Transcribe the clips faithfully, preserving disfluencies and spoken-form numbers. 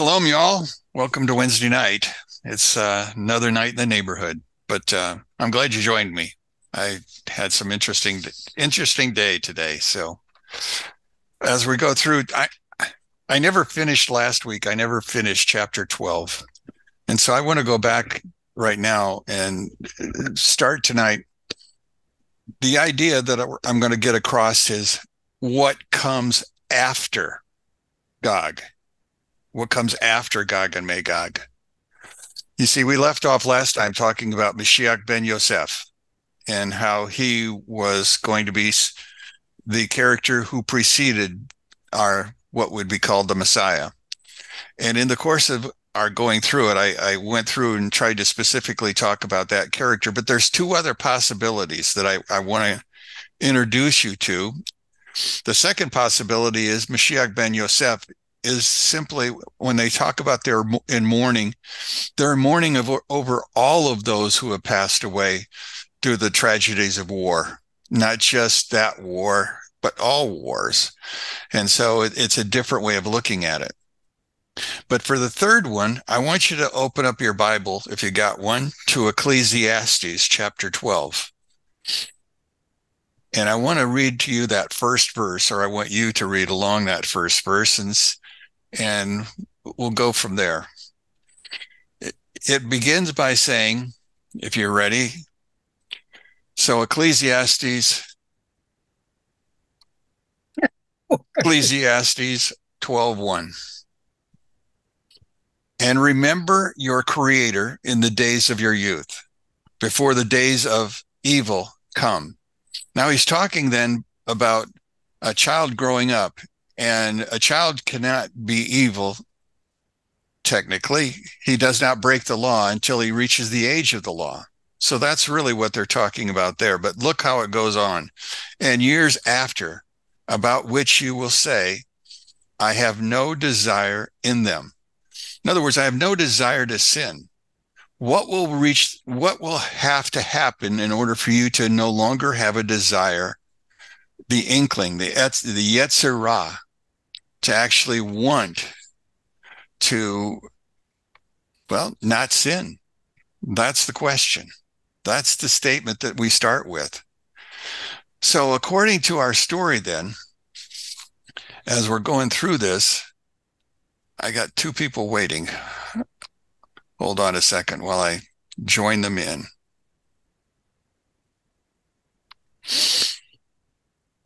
Shalom, y'all. Welcome to Wednesday night. It's uh, another night in the neighborhood, but uh, I'm glad you joined me. I had some interesting, interesting day today. So as we go through, I, I never finished last week. I never finished chapter twelve. And so I want to go back right now and start tonight. The idea that I'm going to get across is what comes after Gog. What comes after Gog and Magog? You see, we left off last time talking about Mashiach Ben Yosef and how he was going to be the character who preceded our what would be called the Messiah. And in the course of our going through it, I, I went through and tried to specifically talk about that character. But there's two other possibilities that I, I want to introduce you to. The second possibility is Mashiach Ben Yosef is simply when they talk about their in mourning, their mourning of, over all of those who have passed away through the tragedies of war, not just that war, but all wars. And so it, it's a different way of looking at it. But for the third one, I want you to open up your Bible, if you got one, to Ecclesiastes chapter twelve. And I want to read to you that first verse, or I want you to read along that first verse, and and we'll go from there. It, it begins by saying, if you're ready, so Ecclesiastes, Ecclesiastes twelve one. And remember your Creator in the days of your youth, before the days of evil come. Now he's talking then about a child growing up, and a child cannot be evil, technically. He does not break the law until he reaches the age of the law. So that's really what they're talking about there. But look how it goes on. And years after, about which you will say, I have no desire in them. In other words, I have no desire to sin. What will reach, what will have to happen in order for you to no longer have a desire, the inkling, the, the Yetzer Hara, to actually want to, well, not sin? That's the question. That's the statement that we start with. So according to our story then, as we're going through this, I got two people waiting. Hold on a second while I join them in.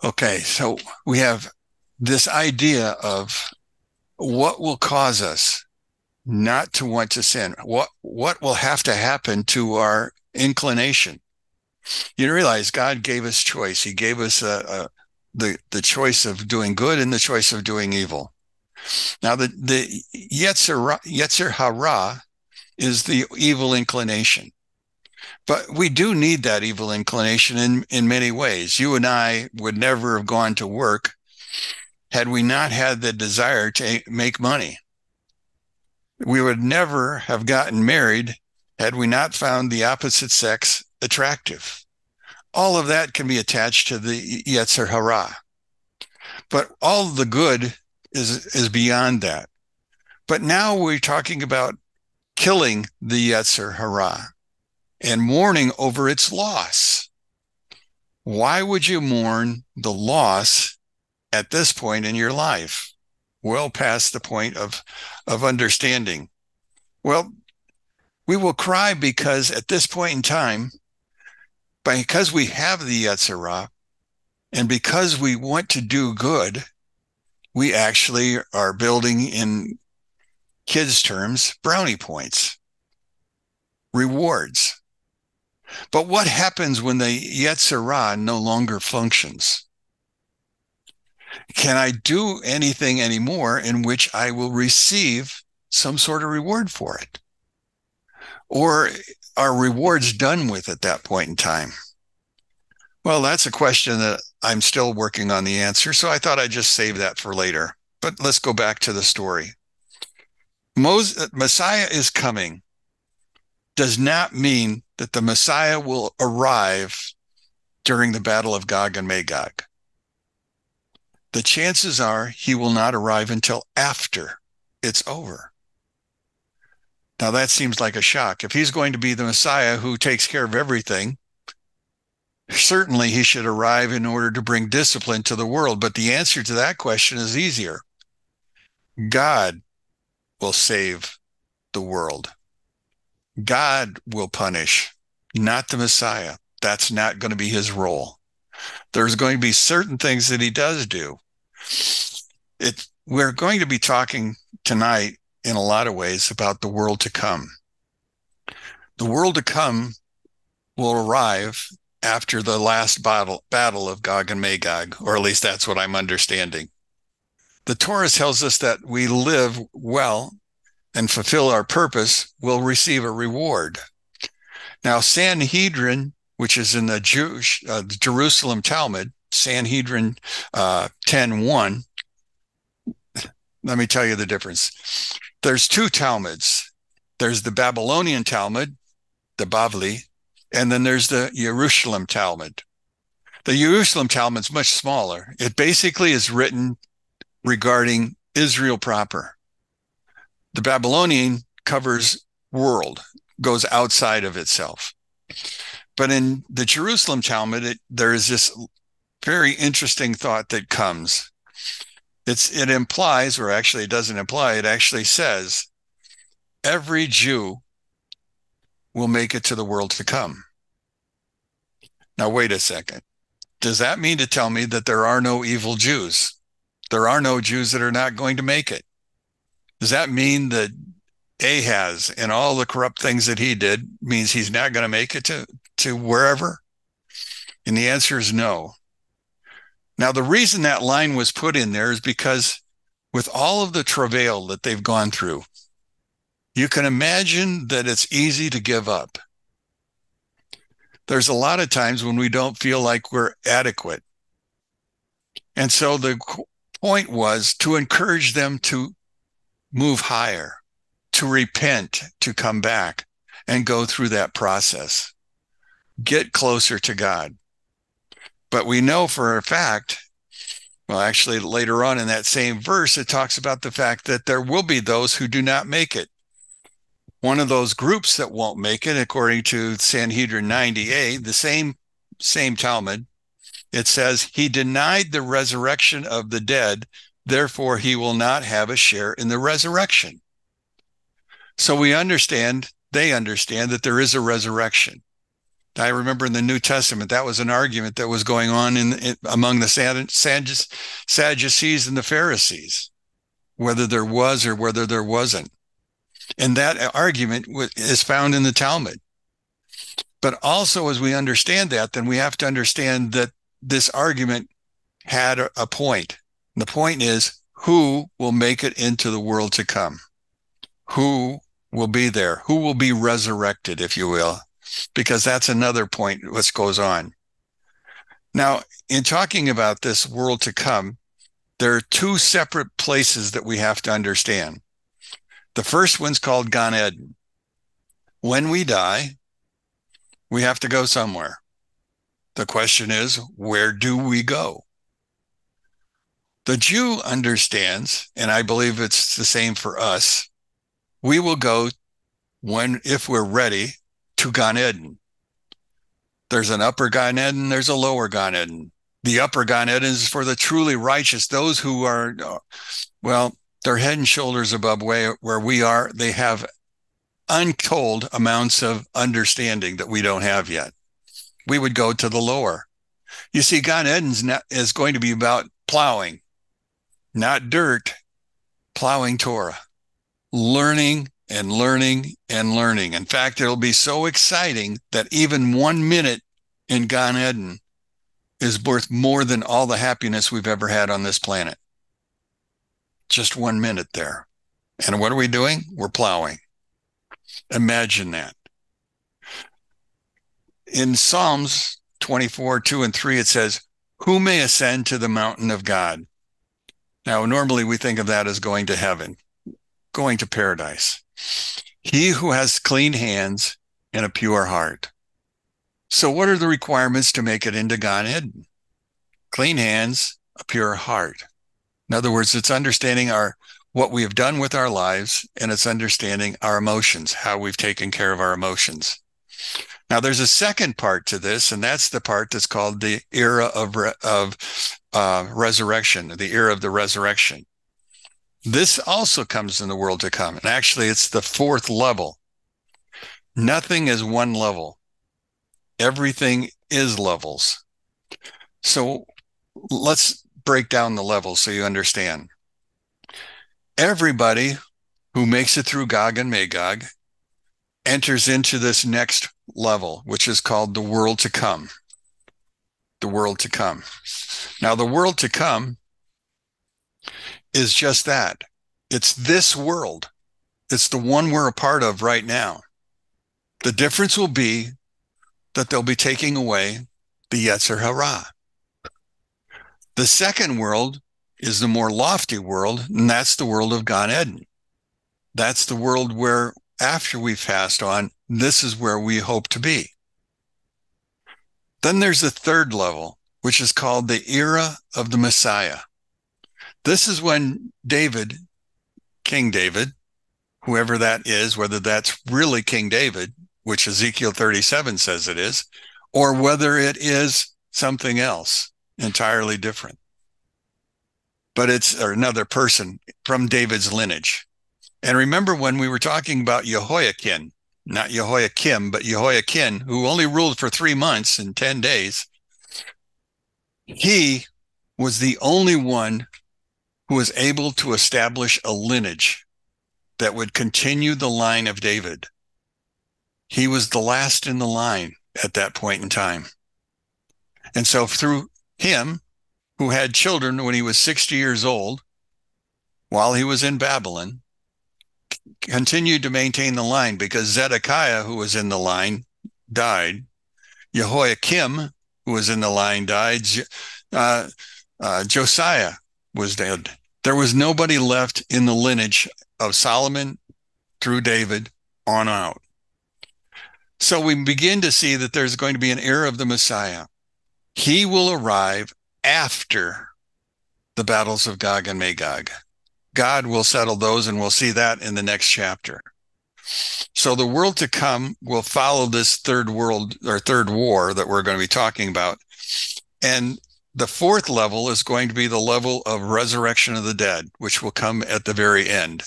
Okay, so we have this idea of what will cause us not to want to sin. What what will have to happen to our inclination? You realize God gave us choice. He gave us a, a, the, the choice of doing good and the choice of doing evil. Now, the, the Yetzer, Yetzer Hara is the evil inclination. But we do need that evil inclination in, in many ways. You and I would never have gone to work had we not had the desire to make money. We would never have gotten married had we not found the opposite sex attractive. All of that can be attached to the Yetzer Hara. But all the good is is beyond that. But now we're talking about killing the Yetzer Hara and mourning over its loss. Why would you mourn the loss at this point in your life? Well past the point of, of understanding. Well, we will cry because at this point in time, because we have the Yetzer Hara and because we want to do good, we actually are building, in kids' terms, brownie points, rewards. But what happens when the Yetzer Hara no longer functions? Can I do anything anymore in which I will receive some sort of reward for it? Or are rewards done with at that point in time? Well, that's a question that I'm still working on the answer, so I thought I'd just save that for later. But let's go back to the story. Moses, Messiah is coming does not mean that the Messiah will arrive during the battle of Gog and Magog. The chances are he will not arrive until after it's over. Now, that seems like a shock. If he's going to be the Messiah who takes care of everything, certainly he should arrive in order to bring discipline to the world. But the answer to that question is easier. God will save the world. God will punish, not the Messiah. That's not going to be his role. There's going to be certain things that he does do. It, we're going to be talking tonight in a lot of ways about the world to come. The world to come will arrive after the last battle, battle of Gog and Magog, or at least that's what I'm understanding. The Torah tells us that we live well and fulfill our purpose will receive a reward. Now, Sanhedrin, which is in the Jewish uh, Jerusalem Talmud, Sanhedrin uh, ten one, let me tell you the difference. There's two Talmuds. There's the Babylonian Talmud, the Bavli, and then there's the Jerusalem Talmud. The Jerusalem Talmud's much smaller. It basically is written regarding Israel proper. The Babylonian covers world, goes outside of itself. But in the Jerusalem Talmud, it, there is this very interesting thought that comes. It's, it implies, or actually it doesn't imply, it actually says, every Jew will make it to the world to come. Now, wait a second. Does that mean to tell me that there are no evil Jews? There are no Jews that are not going to make it? Does that mean that Ahaz and all the corrupt things that he did means he's not going to make it to, to wherever? And the answer is no. Now, the reason that line was put in there is because with all of the travail that they've gone through, you can imagine that it's easy to give up. There's a lot of times when we don't feel like we're adequate. And so the point was to encourage them to move higher, to repent, to come back and go through that process. Get closer to God. But we know for a fact, well, actually later on in that same verse, it talks about the fact that there will be those who do not make it. One of those groups that won't make it, according to Sanhedrin ninety-eight, the same, same Talmud, it says, he denied the resurrection of the dead, therefore he will not have a share in the resurrection. So we understand, they understand that there is a resurrection. I remember in the New Testament, that was an argument that was going on in, in among the Sadducees and the Pharisees, whether there was or whether there wasn't. And that argument is found in the Talmud. But also, as we understand that, then we have to understand that this argument had a, a point. And the point is, who will make it into the world to come? Who will be there? Who will be resurrected, if you will? Because that's another point what goes on. Now, in talking about this world to come, there are two separate places that we have to understand. The first one's called Gan Eden. When we die, we have to go somewhere. The question is, where do we go? The Jew understands, and I believe it's the same for us, we will go when, if we're ready, to Gan Eden. There's an upper Gan Eden, there's a lower Gan Eden. The upper Gan Eden is for the truly righteous, those who are, well, they're head and shoulders above where we are. They have untold amounts of understanding that we don't have yet. We would go to the lower. You see, Gan Eden is going to be about plowing, not dirt, plowing Torah, learning and learning and learning. In fact, it'll be so exciting that even one minute in Gan Eden is worth more than all the happiness we've ever had on this planet. Just one minute there. And what are we doing? We're plowing. Imagine that. In Psalms twenty-four, two and three, it says, who may ascend to the mountain of God? Now, normally we think of that as going to heaven, going to paradise. He who has clean hands and a pure heart. So what are the requirements to make it into Gan Eden? Clean hands, a pure heart. In other words, it's understanding our what we have done with our lives, and it's understanding our emotions, how we've taken care of our emotions. Now, there's a second part to this, and that's the part that's called the era of, re- of uh, resurrection, the era of the resurrection. This also comes in the world to come, and actually it's the fourth level. Nothing is one level. Everything is levels. So let's break down the levels so you understand. Everybody who makes it through Gog and Magog enters into this next level, which is called the world to come. The world to come. Now, the world to come is just that. It's this world. It's the one we're a part of right now. The difference will be that they'll be taking away the Yetzer Hara. The second world is the more lofty world, and that's the world of Gan Eden. That's the world where, after we've passed on, this is where we hope to be. Then there's the third level, which is called the era of the Messiah. This is when David, King David, whoever that is, whether that's really King David, which Ezekiel thirty-seven says it is, or whether it is something else entirely different. But it's another person from David's lineage. And remember when we were talking about Yehoiakim, not Yehoiakim, but Yehoiakim, who only ruled for three months and ten days, he was the only one who was able to establish a lineage that would continue the line of David. He was the last in the line at that point in time. And so through him, who had children when he was sixty years old, while he was in Babylon, continued to maintain the line because Zedekiah, who was in the line, died. Yehoiakim, who was in the line, died. Uh, uh, Josiah was dead. There was nobody left in the lineage of Solomon through David on out. So we begin to see that there's going to be an era of the Messiah. He will arrive after the battles of Gog and Magog. God will settle those, and we'll see that in the next chapter. So the world to come will follow this third world or third war that we're going to be talking about. And the fourth level is going to be the level of resurrection of the dead, which will come at the very end.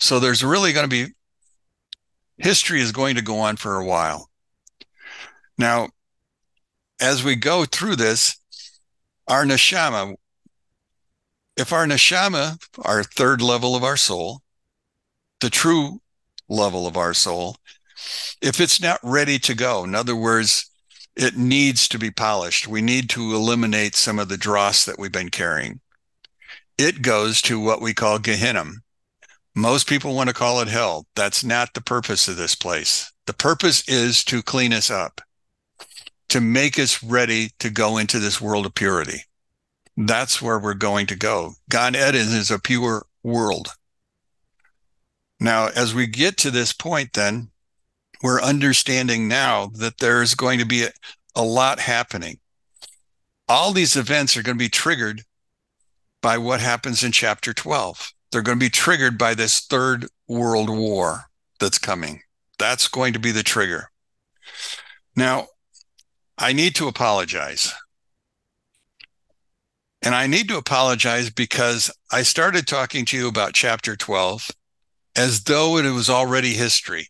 So there's really going to be, history is going to go on for a while. Now, as we go through this, our neshama, if our neshama, our third level of our soul, the true level of our soul, if it's not ready to go, in other words, it needs to be polished. We need to eliminate some of the dross that we've been carrying. It goes to what we call Gehinnom. Most people want to call it hell. That's not the purpose of this place. The purpose is to clean us up, to make us ready to go into this world of purity. That's where we're going to go. Gan Eden is a pure world. Now, as we get to this point, then, we're understanding now that there's going to be a, a lot happening. All these events are going to be triggered by what happens in chapter twelve. They're going to be triggered by this third world war that's coming. That's going to be the trigger. Now, I need to apologize. And I need to apologize because I started talking to you about chapter twelve as though it was already history.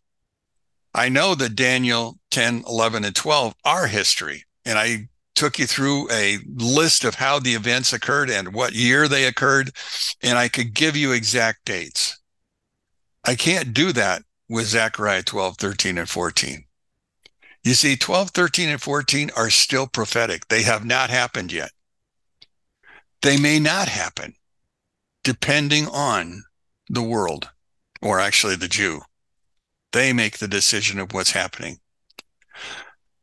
I know that Daniel ten, eleven, and twelve are history. And I took you through a list of how the events occurred and what year they occurred. And I could give you exact dates. I can't do that with Zechariah twelve, thirteen, and fourteen. You see, twelve, thirteen, and fourteen are still prophetic. They have not happened yet. They may not happen, depending on the world, or actually the Jew. They make the decision of what's happening.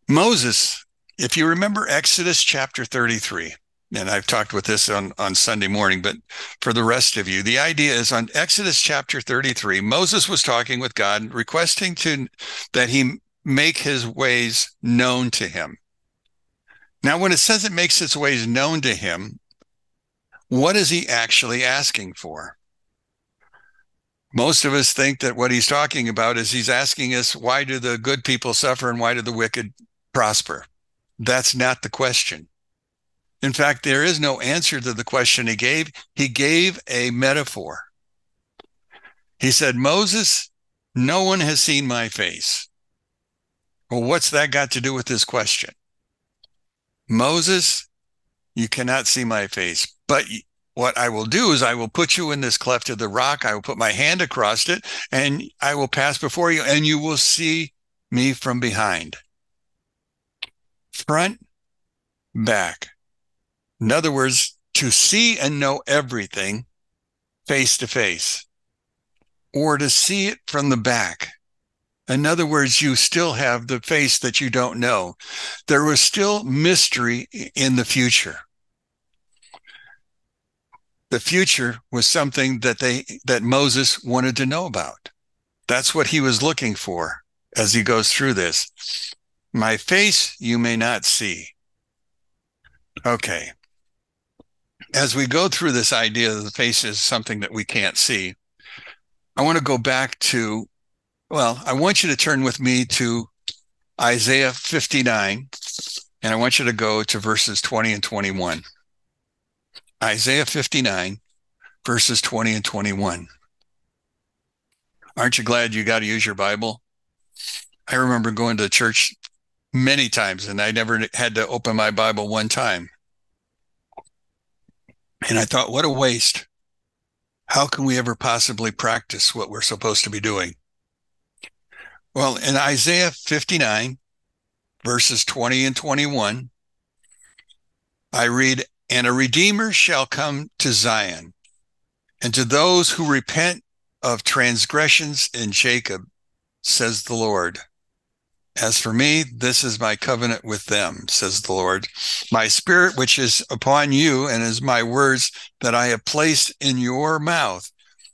Moses, if you remember Exodus chapter thirty-three, and I've talked with this on, on Sunday morning, but for the rest of you, the idea is on Exodus chapter thirty-three, Moses was talking with God, requesting to that he make his ways known to him. Now, when it says it makes its ways known to him, what is he actually asking for? most of us think that what he's talking about is he's asking us, why do the good people suffer and why do the wicked prosper? That's not the question. In fact, there is no answer to the question he gave. He gave a metaphor. He said, Moses, no one has seen my face. Well, what's that got to do with this question? Moses, you cannot see my face, but what I will do is I will put you in this cleft of the rock. I will put my hand across it, and I will pass before you, and you will see me from behind. Front, back. In other words, to see and know everything face to face, or to see it from the back. In other words, you still have the face that you don't know. There was still mystery in the future. The future was something that they that Moses wanted to know about. That's what he was looking for as he goes through this. My face you may not see. Okay. As we go through this idea that the face is something that we can't see, I want to go back to, well, I want you to turn with me to Isaiah fifty-nine, and I want you to go to verses twenty and twenty-one. Isaiah fifty-nine, verses twenty and twenty-one. Aren't you glad you got to use your Bible? I remember going to church many times, and I never had to open my Bible one time. And I thought, what a waste. How can we ever possibly practice what we're supposed to be doing? Well, in Isaiah fifty-nine, verses twenty and twenty-one, I read, and a Redeemer shall come to Zion, and to those who repent of transgressions in Jacob, says the Lord. As for me, this is my covenant with them, says the Lord. My spirit, which is upon you, and is my words that I have placed in your mouth,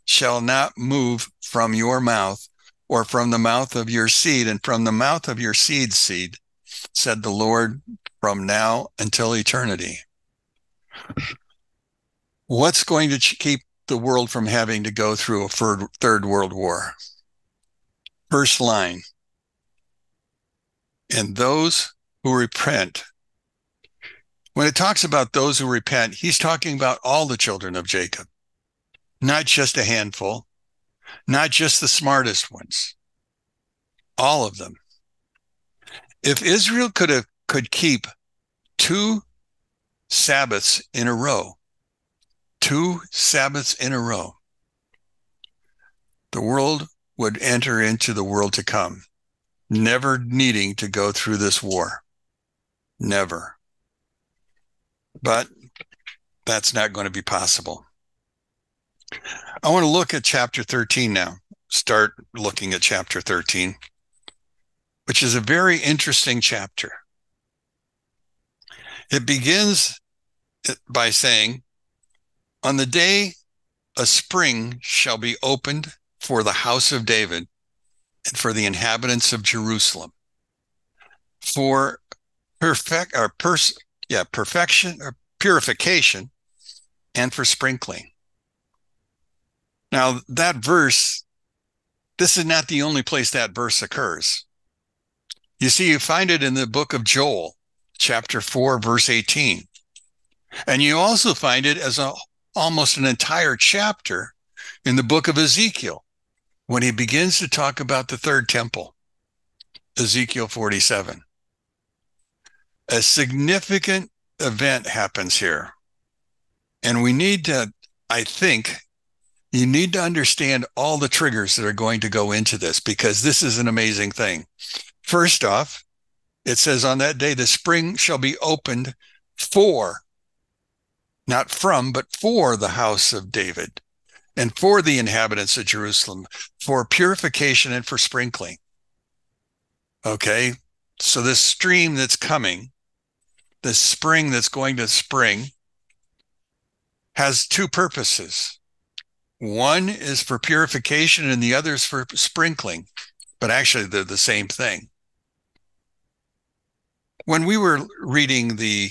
shall not move from your mouth, or from the mouth of your seed, and from the mouth of your seed's seed, said the Lord, from now until eternity. What's going to keep the world from having to go through a third world war? First line. And those who repent. When it talks about those who repent, he's talking about all the children of Jacob, not just a handful, not just the smartest ones, all of them. If Israel could have could keep two Sabbaths in a row, two Sabbaths in a row, the world would enter into the world to come, never needing to go through this war. Never. But that's not going to be possible. I want to look at chapter thirteen now. Start looking at chapter thirteen, which is a very interesting chapter. It begins by saying, on the day a spring shall be opened for the house of David, and for the inhabitants of Jerusalem, for perfect or pers- yeah, perfection or purification, and for sprinkling. Now that verse, this is not the only place that verse occurs. You see, you find it in the book of Joel, chapter four, verse eighteen, and you also find it as a almost an entire chapter in the book of Ezekiel, when he begins to talk about the third temple, Ezekiel forty-seven. A significant event happens here. And we need to, I think, you need to understand all the triggers that are going to go into this, because this is an amazing thing. First off, it says on that day, the spring shall be opened for, not from, but for the house of David, and for the inhabitants of Jerusalem, for purification and for sprinkling. Okay, so this stream that's coming, this spring that's going to spring, has two purposes. One is for purification and the other is for sprinkling, but actually they're the same thing. When we were reading the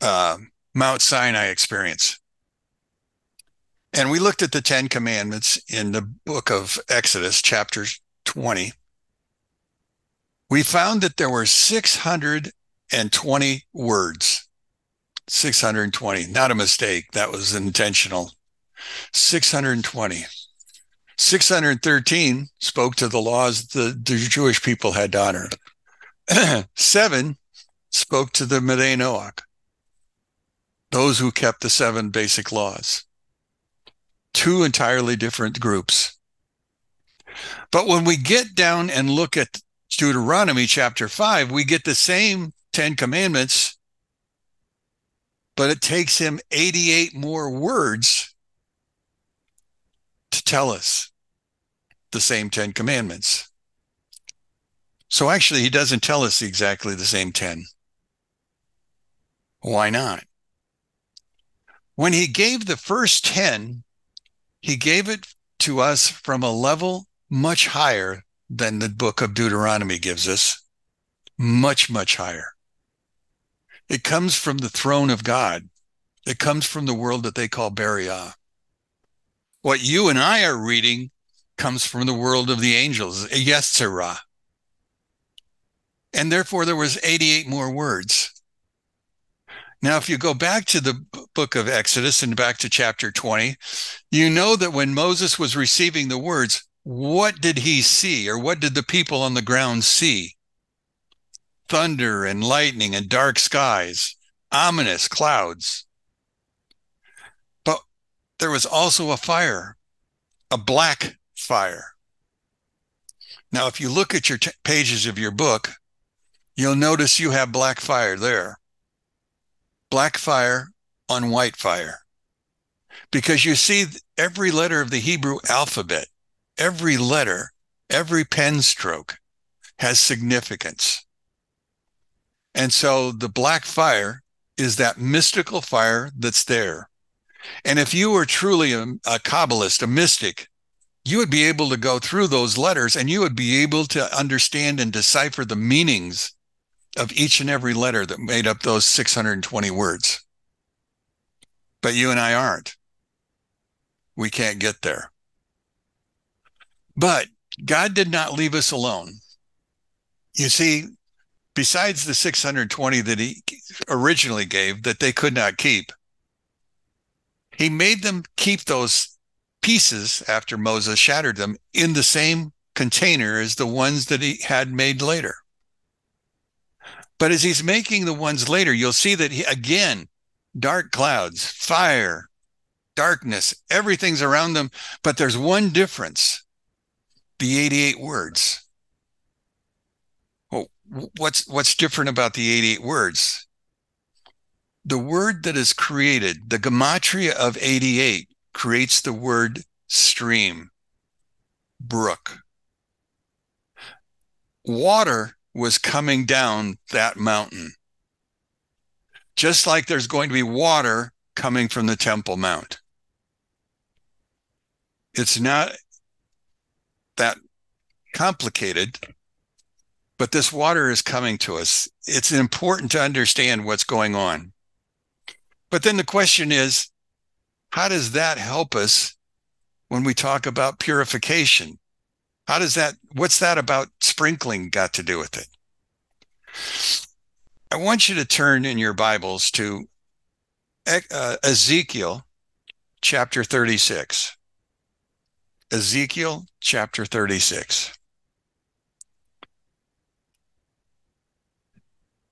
uh, Mount Sinai experience, And we looked at the Ten Commandments in the book of Exodus, chapter twenty. We found that there were six hundred twenty words. six hundred twenty, not a mistake. That was intentional. six hundred twenty. six hundred thirteen spoke to the laws the, the Jewish people had to honor. Seven spoke to the Bnei Noach, those who kept the seven basic laws. Two entirely different groups. But when we get down and look at Deuteronomy chapter five, we get the same Ten Commandments, but it takes him eighty-eight more words to tell us the same Ten Commandments. So actually, he doesn't tell us exactly the same ten. Why not? When he gave the first ten, he gave it to us from a level much higher than the book of Deuteronomy gives us. Much, much higher. It comes from the throne of God. It comes from the world that they call Beriah. What you and I are reading comes from the world of the angels, Yetzer Hara. And therefore, there was eighty-eight more words. Now, if you go back to the book of Exodus and back to chapter twenty, you know that when Moses was receiving the words, what did he see, or what did the people on the ground see? Thunder and lightning and dark skies, ominous clouds. But there was also a fire, a black fire. Now, if you look at your t- pages of your book, you'll notice you have black fire there. Black fire on white fire. Because you see every letter of the Hebrew alphabet, every letter, every pen stroke has significance. And so the black fire is that mystical fire that's there. And if you were truly a, a Kabbalist, a mystic, you would be able to go through those letters and you would be able to understand and decipher the meanings of each and every letter that made up those six hundred twenty words. But you and I aren't. We can't get there. But God did not leave us alone. You see, besides the six hundred twenty that he originally gave that they could not keep, he made them keep those pieces after Moses shattered them in the same container as the ones that he had made later. But as he's making the ones later, you'll see that, he, again, dark clouds, fire, darkness, everything's around them. But there's one difference, the eighty-eight words. What's what's different about the eighty-eight words? The word that is created, the gematria of eighty-eight, creates the word stream, brook. Water was coming down that mountain. Just like there's going to be water coming from the Temple Mount. It's not that complicated. But this water is coming to us. It's important to understand what's going on. But then the question is, how does that help us when we talk about purification? How does that, what's that about sprinkling got to do with it? I want you to turn in your Bibles to Ezekiel chapter thirty-six. Ezekiel chapter thirty-six.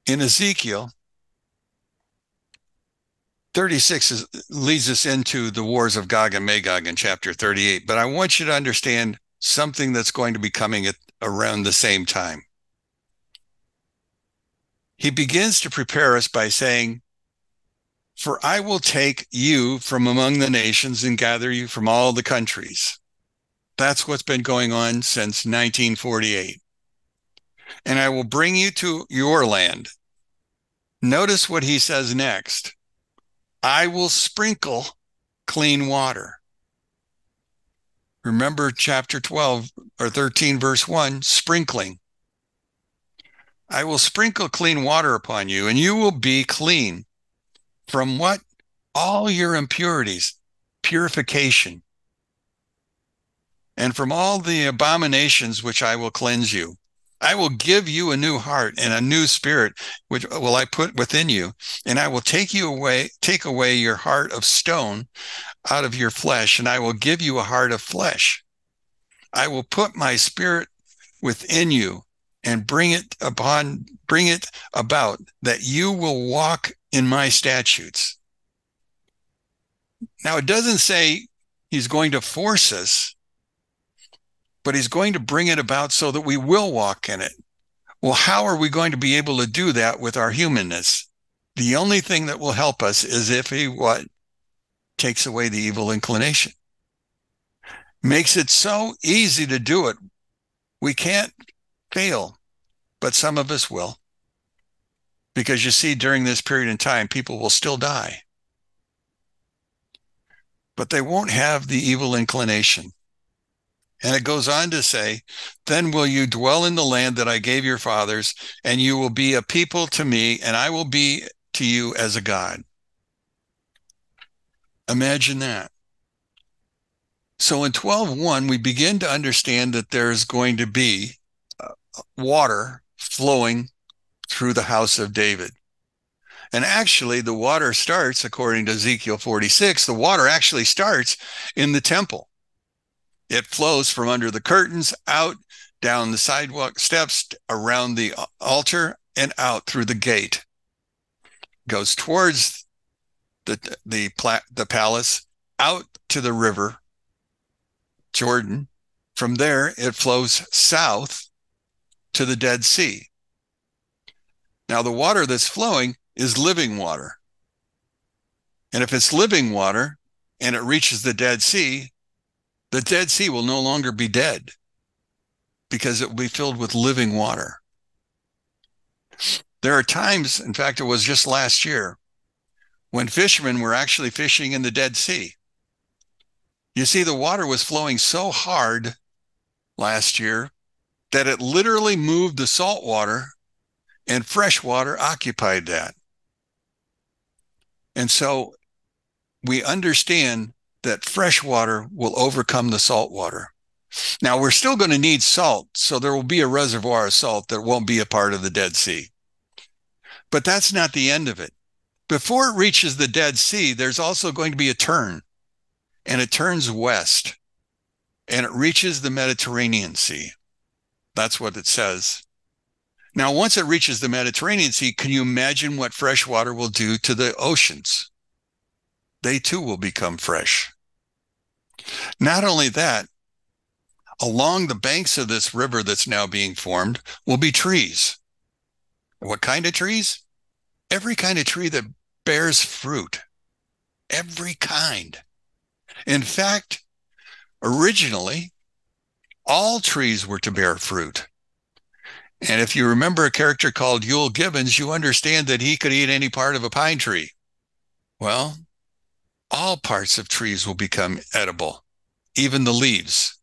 In Ezekiel, thirty-six is, leads us into the wars of Gog and Magog in chapter thirty-eight. But I want you to understand something that's going to be coming at around the same time. He begins to prepare us by saying, "For I will take you from among the nations and gather you from all the countries." That's what's been going on since nineteen forty-eight. "And I will bring you to your land." Notice what he says next. "I will sprinkle clean water." Remember chapter twelve or thirteen, verse one, sprinkling. "I will sprinkle clean water upon you, and you will be clean." From what? All your impurities. purification, and from all the abominations which I will cleanse you. I will give you a new heart and a new spirit, which will I put within you, and I will take you away, take away your heart of stone out of your flesh, and I will give you a heart of flesh. I will put my spirit within you and bring it upon, bring it about that you will walk in my statutes. Now, it doesn't say he's going to force us, but he's going to bring it about so that we will walk in it. Well, how are we going to be able to do that with our humanness? The only thing that will help us is if he, what? Takes away the evil inclination. Makes it so easy to do it. We can't fail, but some of us will. Because you see, during this period in time, people will still die. But they won't have the evil inclination. And it goes on to say, then will you dwell in the land that I gave your fathers, and you will be a people to me, and I will be to you as a God. Imagine that. So in twelve one, we begin to understand that there is going to be water flowing through the house of David. And actually, the water starts, according to Ezekiel forty-six, the water actually starts in the temple. It flows from under the curtains, out, down the sidewalk steps, around the altar, and out through the gate. Goes towards the, the, the palace, out to the river, Jordan. From there, it flows south to the Dead Sea. Now, the water that's flowing is living water. And if it's living water and it reaches the Dead Sea, the Dead Sea will no longer be dead because it will be filled with living water. There are times, in fact, it was just last year, when fishermen were actually fishing in the Dead Sea. You see, the water was flowing so hard last year that it literally moved the salt water, and fresh water occupied that. And so we understand that fresh water will overcome the salt water. Now, we're still going to need salt, so there will be a reservoir of salt that won't be a part of the Dead Sea. But that's not the end of it. Before it reaches the Dead Sea, there's also going to be a turn, and it turns west, and it reaches the Mediterranean Sea. That's what it says. Now, once it reaches the Mediterranean Sea, can you imagine what fresh water will do to the oceans? They too will become fresh. Not only that, along the banks of this river that's now being formed will be trees. What kind of trees? Every kind of tree that bears fruit. Every kind. In fact, originally, all trees were to bear fruit. And if you remember a character called Yule Gibbons, you understand that he could eat any part of a pine tree. Well, all parts of trees will become edible, even the leaves.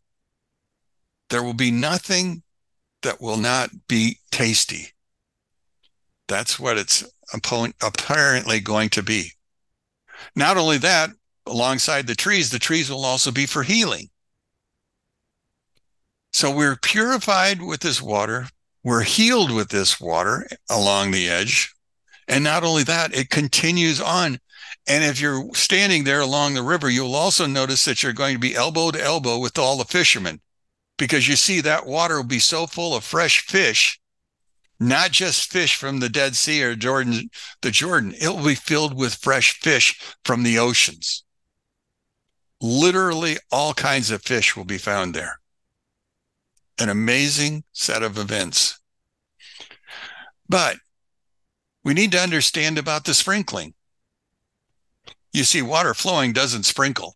There will be nothing that will not be tasty. That's what it's apparently going to be. Not only that, alongside the trees, the trees will also be for healing. So we're purified with this water. We're healed with this water along the edge. And not only that, it continues on. And if you're standing there along the river, you'll also notice that you're going to be elbow to elbow with all the fishermen, because you see that water will be so full of fresh fish, not just fish from the Dead Sea or Jordan, the Jordan. It will be filled with fresh fish from the oceans. Literally all kinds of fish will be found there. An amazing set of events. But we need to understand about the sprinkling. You see, water flowing doesn't sprinkle.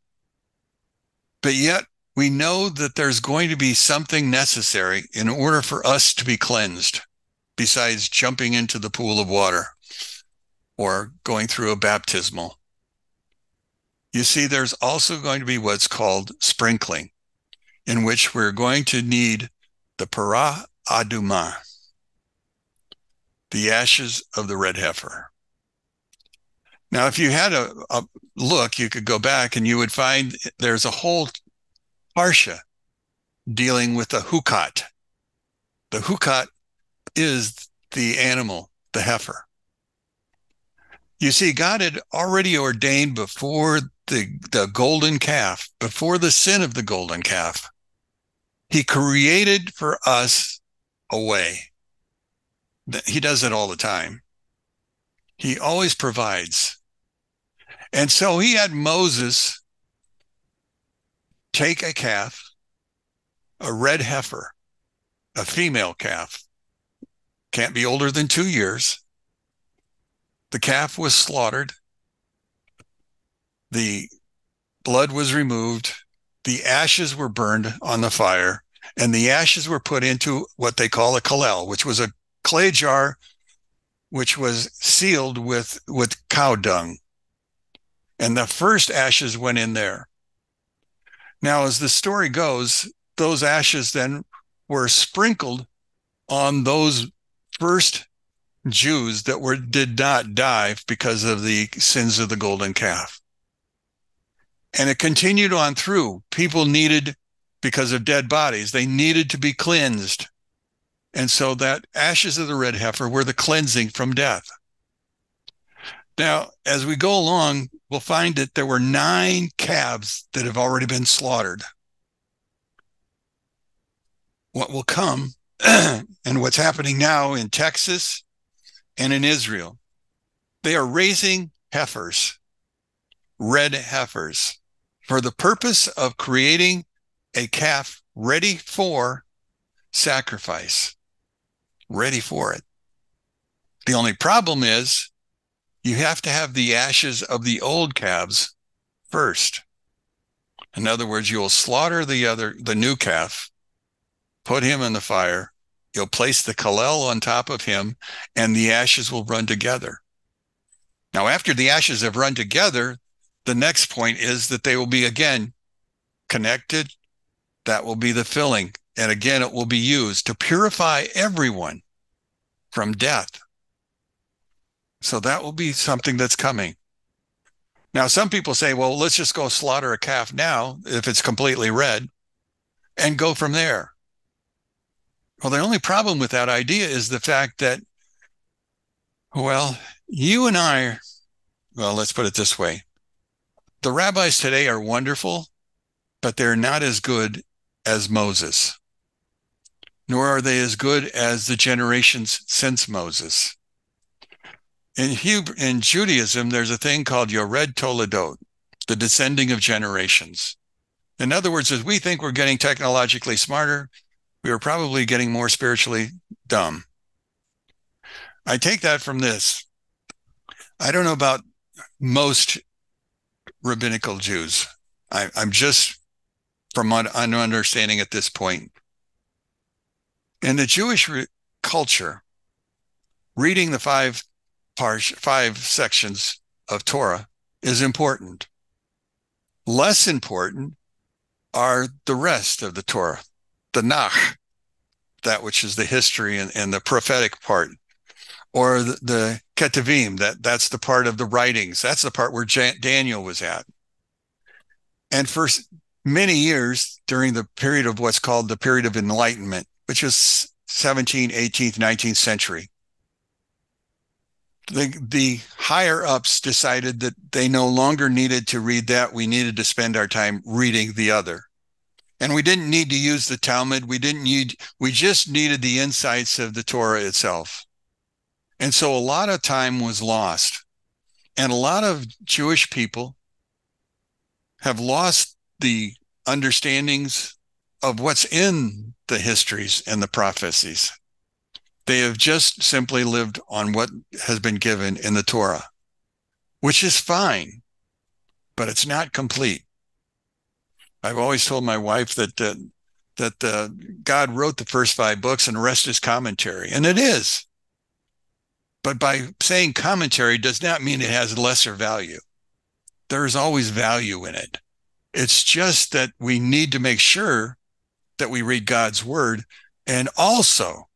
But yet, we know that there's going to be something necessary in order for us to be cleansed, besides jumping into the pool of water or going through a baptismal. You see, there's also going to be what's called sprinkling, in which we're going to need the para aduma, the ashes of the red heifer. Now, if you had a, a look, you could go back and you would find there's a whole parsha dealing with the hukat. The hukat is the animal, the heifer. You see, God had already ordained before the, the golden calf, before the sin of the golden calf, he created for us a way. He does it all the time. He always provides. And so he had Moses take a calf, a red heifer, a female calf, can't be older than two years. The calf was slaughtered. The blood was removed. The ashes were burned on the fire, and the ashes were put into what they call a kalel, which was a clay jar, which was sealed with, with cow dung. And the first ashes went in there. Now, as the story goes, those ashes then were sprinkled on those first Jews that were did not die because of the sins of the golden calf. And it continued on through. People needed, because of dead bodies, they needed to be cleansed. And so that ashes of the red heifer were the cleansing from death. Now, as we go along, we'll find that there were nine calves that have already been slaughtered. What will come and what's happening now in Texas and in Israel, they are raising heifers, red heifers, for the purpose of creating a calf ready for sacrifice, ready for it. The only problem is you have to have the ashes of the old calves first. In other words, you'll slaughter the other, the new calf, put him in the fire, you'll place the kalel on top of him, and the ashes will run together. Now, after the ashes have run together, the next point is that they will be again connected. That will be the filling. And again, it will be used to purify everyone from death. So that will be something that's coming. Now, some people say, well, let's just go slaughter a calf now, if it's completely red, and go from there. Well, the only problem with that idea is the fact that, well, you and I, well, let's put it this way. The rabbis today are wonderful, but they're not as good as Moses, nor are they as good as the generations since Moses. In Hebrew, in Judaism, there's a thing called Yored Toledot, the descending of generations. In other words, as we think we're getting technologically smarter, we are probably getting more spiritually dumb. I take that from this. I don't know about most rabbinical Jews. I, I'm just from my un, un understanding at this point. In the Jewish re- culture, reading the five parsh, five sections of Torah is important. Less important are the rest of the Torah. The Nach, that which is the history and, and the prophetic part, or the, the Ketuvim, that, that's the part of the writings. That's the part where Jan- Daniel was at. And for many years during the period of what's called the period of enlightenment, which is seventeenth, eighteenth, nineteenth century, the, the higher ups decided that they no longer needed to read that. We needed to spend our time reading the other. And we didn't need to use the Talmud. We didn't need, we just needed the insights of the Torah itself. And so a lot of time was lost. And a lot of Jewish people have lost the understandings of what's in the histories and the prophecies. They have just simply lived on what has been given in the Torah, which is fine, but it's not complete. I've always told my wife that uh, that uh, God wrote the first five books and the rest is commentary, and it is. But by saying commentary does not mean it has lesser value. There is always value in it. It's just that we need to make sure that we read God's word and also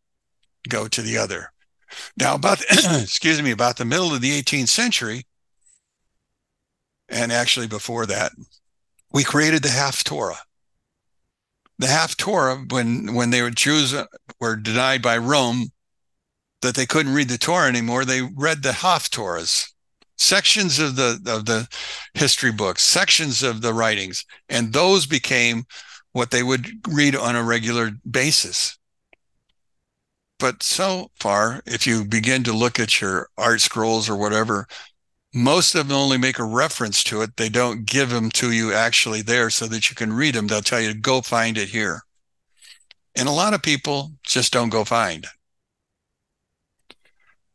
go to the other. Now, about the, excuse me, about the middle of the eighteenth century, and actually before that, we created the half Torah. The half Torah, when when they were Jews were denied by Rome that they couldn't read the Torah anymore, they read the half Torahs, sections of the of the history books, sections of the writings, and those became what they would read on a regular basis. But so far, if you begin to look at your art scrolls or whatever, most of them only make a reference to it. They don't give them to you actually there so that you can read them. They'll tell you to go find it here. And a lot of people just don't go find.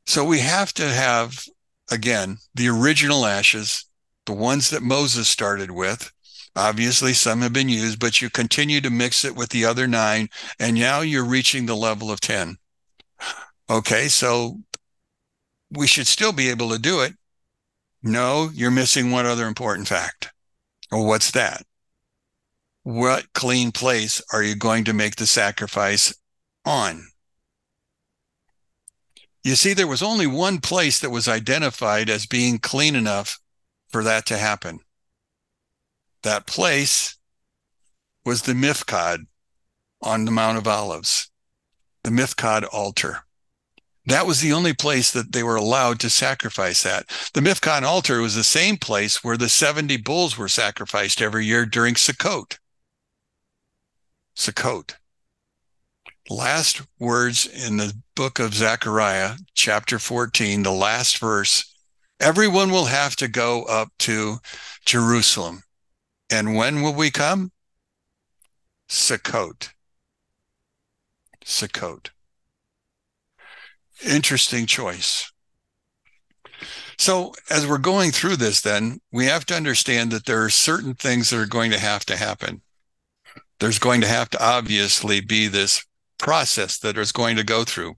So we have to have, again, the original ashes, the ones that Moses started with. Obviously, some have been used, but you continue to mix it with the other nine, and now you're reaching the level of ten. Okay, so we should still be able to do it. No, you're missing one other important fact. Well, what's that? What clean place are you going to make the sacrifice on? You see, there was only one place that was identified as being clean enough for that to happen. That place was the Mifkod on the Mount of Olives, the Mifkod altar. That was the only place that they were allowed to sacrifice that. The Mifkod altar was the same place where the seventy bulls were sacrificed every year during Sukkot. Sukkot. Last words in the book of Zechariah, chapter fourteen, the last verse, everyone will have to go up to Jerusalem. And when will we come? Sukkot. Sukkot. Interesting choice. So as we're going through this, then we have to understand that there are certain things that are going to have to happen. There's going to have to obviously be this process that it's going to go through.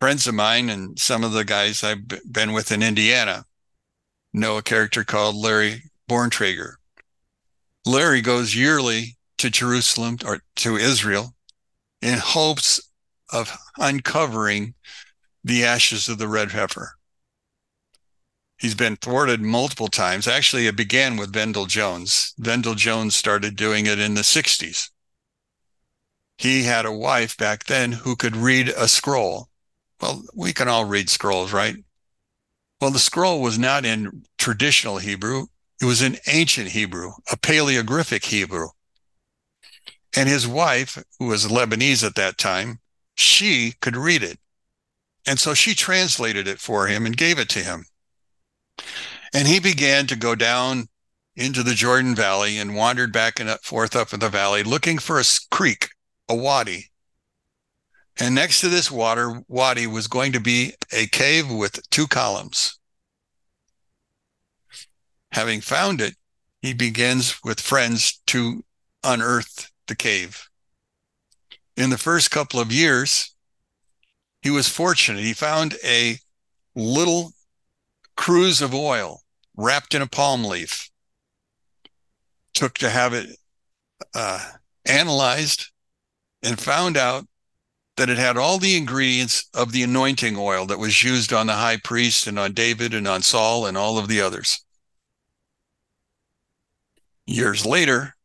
Friends of mine and some of the guys I've been with in Indiana know a character called Larry Borntrager. Larry goes yearly to Jerusalem or to Israel in hopes of uncovering the ashes of the red heifer. He's been thwarted multiple times. Actually, it began with Wendell Jones. Wendell Jones started doing it in the sixties. He had a wife back then who could read a scroll. Well, we can all read scrolls, right? Well, the scroll was not in traditional Hebrew. It was in ancient Hebrew, a paleogryphic Hebrew. And his wife, who was Lebanese at that time, she could read it. And so she translated it for him and gave it to him. And he began to go down into the Jordan Valley and wandered back and forth up in the valley looking for a creek, a wadi. And next to this water wadi was going to be a cave with two columns. Having found it, he begins with friends to unearth the cave. In the first couple of years, he was fortunate. He found a little cruse of oil wrapped in a palm leaf. Took to have it uh, analyzed and found out that it had all the ingredients of the anointing oil that was used on the high priest and on David and on Saul and all of the others. Years later,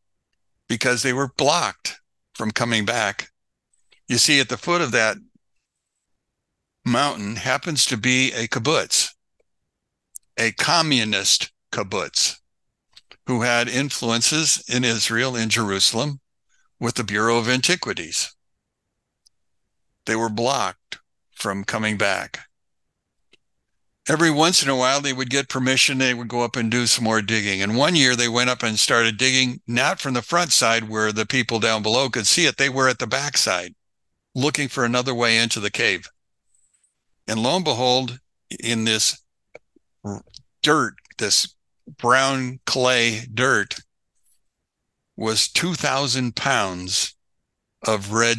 because they were blocked from coming back, you see, at the foot of that mountain happens to be a kibbutz, a communist kibbutz, who had influences in Israel, in Jerusalem, with the Bureau of Antiquities. They were blocked from coming back. Every once in a while, they would get permission. They would go up and do some more digging. And one year, they went up and started digging, not from the front side where the people down below could see it. They were at the back side, looking for another way into the cave. And lo and behold, in this dirt, this brown clay dirt, was two thousand pounds of red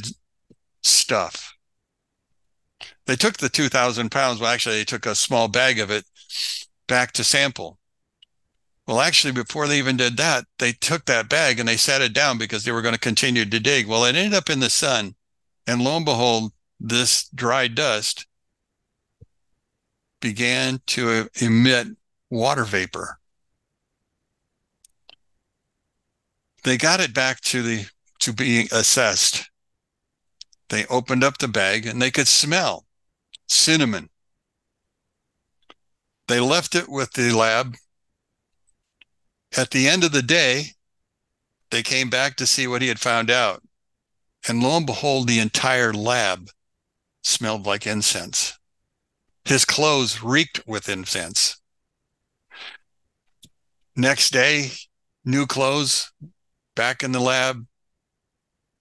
stuff. They took the two thousand pounds, well, actually, they took a small bag of it back to sample. Well, actually, before they even did that, they took that bag and they set it down because they were going to continue to dig. Well, it ended up in the sun, and lo and behold, this dry dust began to emit water vapor. They got it back to the to being assessed. They opened up the bag and they could smell cinnamon. They left it with the lab. At the end of the day, they came back to see what he had found out. And lo and behold, the entire lab smelled like incense. His clothes reeked with incense. Next day, new clothes, back in the lab,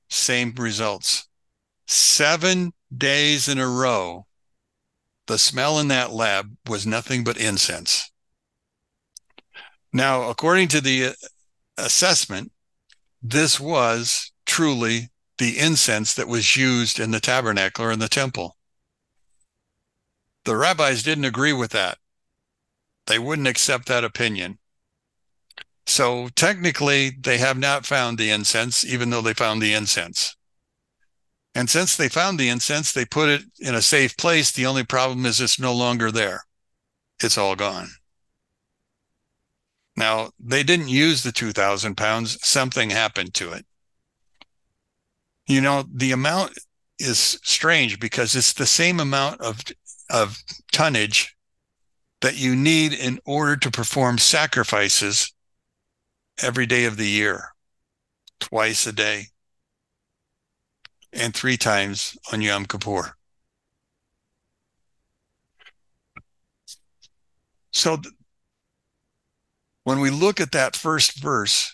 same results. Seven days in a row, the smell in that lab was nothing but incense. Now, according to the assessment, this was truly the incense that was used in the tabernacle or in the temple. The rabbis didn't agree with that. They wouldn't accept that opinion. So technically, they have not found the incense, even though they found the incense. And since they found the incense, they put it in a safe place. The only problem is it's no longer there. It's all gone. Now, they didn't use the two thousand pounds. Something happened to it. You know, the amount is strange because it's the same amount of, of tonnage that you need in order to perform sacrifices every day of the year, twice a day, and three times on Yom Kippur. So th- when we look at that first verse,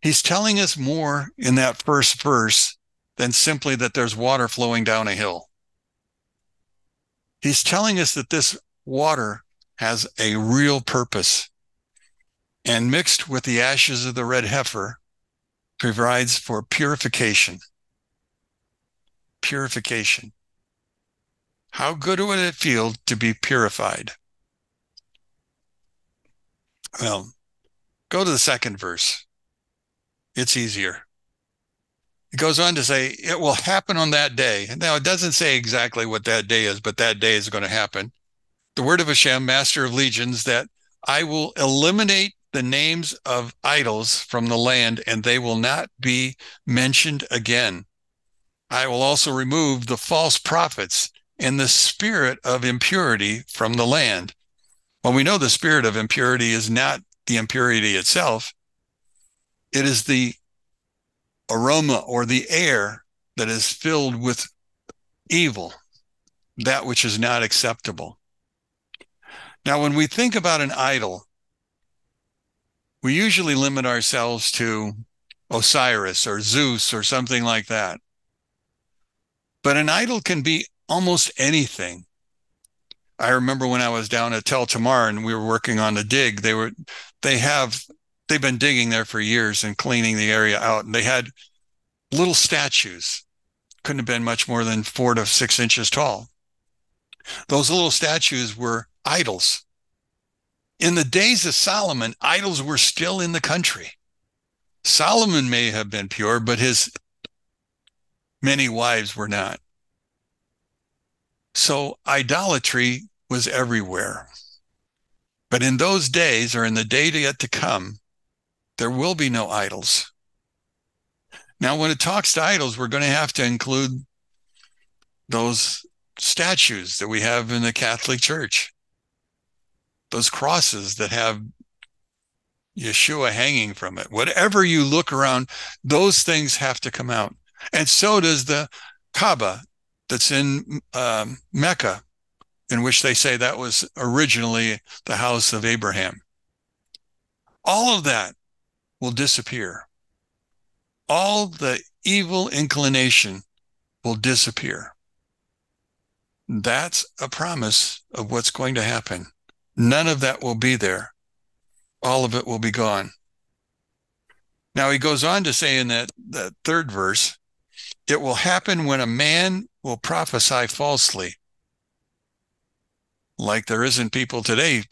he's telling us more in that first verse than simply that there's water flowing down a hill. He's telling us that this water has a real purpose, and mixed with the ashes of the red heifer provides for purification. Purification. How good would it feel to be purified? Well, go to the second verse. It's easier. It goes on to say, it will happen on that day. Now, it doesn't say exactly what that day is, but that day is going to happen. The word of Hashem, master of legions, that I will eliminate the names of idols from the land, and they will not be mentioned again. I will also remove the false prophets and the spirit of impurity from the land. Well, we know the spirit of impurity is not the impurity itself. It is the aroma or the air that is filled with evil, that which is not acceptable. Now, when we think about an idol, we usually limit ourselves to Osiris or Zeus or something like that. But an idol can be almost anything. I remember when I was down at Tel Tamar and we were working on a dig, they were, they have, they've been digging there for years and cleaning the area out. And they had little statues. Couldn't have been much more than four to six inches tall. Those little statues were idols. In the days of Solomon, idols were still in the country. Solomon may have been pure, but his many wives were not. So idolatry was everywhere. But in those days, or in the day yet to come, there will be no idols. Now, when it talks to idols, we're going to have to include those statues that we have in the Catholic Church, those crosses that have Yeshua hanging from it. Whatever you look around, those things have to come out. And so does the Kaaba that's in um, Mecca, in which they say that was originally the house of Abraham. All of that will disappear. All the evil inclination will disappear. That's a promise of what's going to happen. None of that will be there. All of it will be gone. Now he goes on to say in that, that third verse, it will happen when a man will prophesy falsely. Like there isn't people today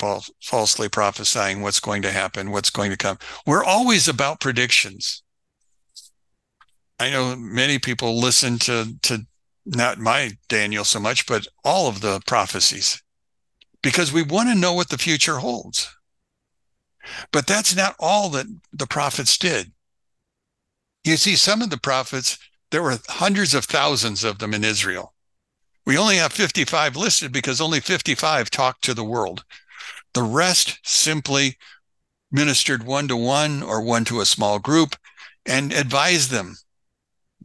falsely prophesying what's going to happen, what's going to come. We're always about predictions. I know many people listen to, to not my Daniel so much, but all of the prophecies because we want to know what the future holds. But that's not all that the prophets did. You see, some of the prophets, there were hundreds of thousands of them in Israel. We only have fifty-five listed because only fifty-five talked to the world. The rest simply ministered one-to-one or one to a small group and advised them.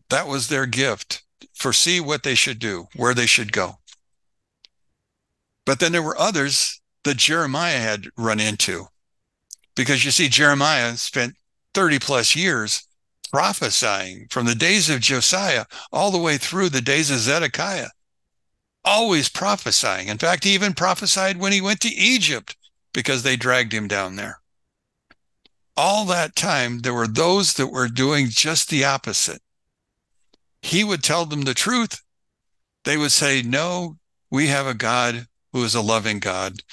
That was their gift, foresee what they should do, where they should go. But then there were others that Jeremiah had run into. Because you see, Jeremiah spent thirty plus years prophesying from the days of Josiah all the way through the days of Zedekiah, always prophesying. In fact, he even prophesied when he went to Egypt because they dragged him down there. All that time, there were those that were doing just the opposite. He would tell them the truth. They would say, no, we have a God who is a loving God,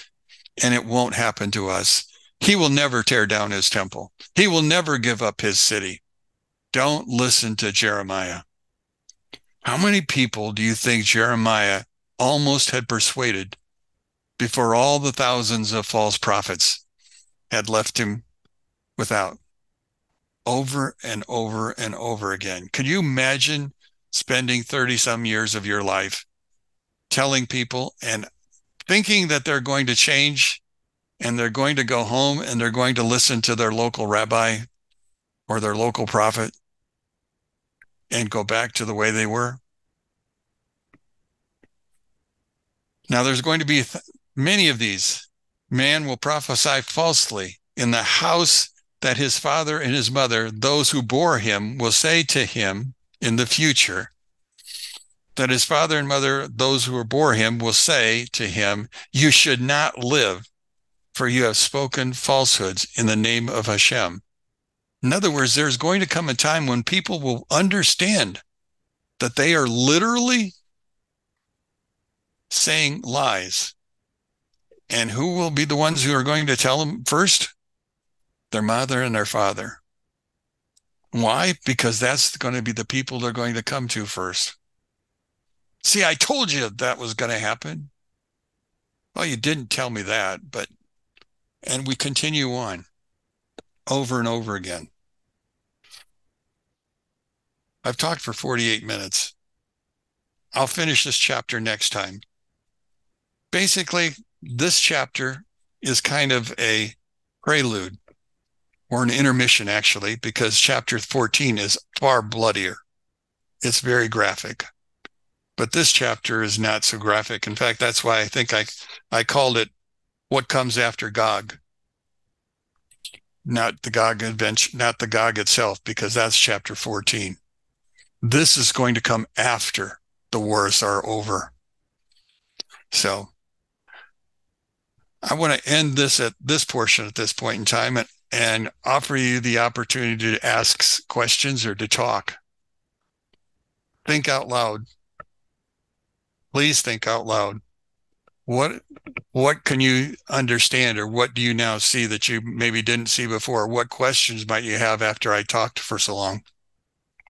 and it won't happen to us. He will never tear down his temple. He will never give up his city. Don't listen to Jeremiah. How many people do you think Jeremiah almost had persuaded before all the thousands of false prophets had left him without? Over and over and over again. Could you imagine spending thirty-some years of your life telling people and thinking that they're going to change, and they're going to go home and they're going to listen to their local rabbi or their local prophet and go back to the way they were? Now, there's going to be th- many of these. Man will prophesy falsely in the house that his father and his mother, those who bore him, will say to him in the future, that his father and mother, those who bore him, will say to him, you should not live, for you have spoken falsehoods in the name of Hashem. In other words, there's going to come a time when people will understand that they are literally saying lies. And who will be the ones who are going to tell them first? Their mother and their father. Why? Because that's going to be the people they're going to come to first. See, I told you that was going to happen. Well, you didn't tell me that, but... And we continue on over and over again. I've talked for forty-eight minutes. I'll finish this chapter next time. Basically, this chapter is kind of a prelude or an intermission, actually, because chapter fourteen is far bloodier. It's very graphic. But this chapter is not so graphic. In fact, that's why I think I, I called it What Comes After Gog, not the Gog invention, not the Gog itself, because that's chapter fourteen. This is going to come after the wars are over. So I want to end this at this portion at this point in time and, and offer you the opportunity to ask questions or to talk. Think out loud. Please think out loud. What what can you understand, or what do you now see that you maybe didn't see before? What questions might you have after I talked for so long?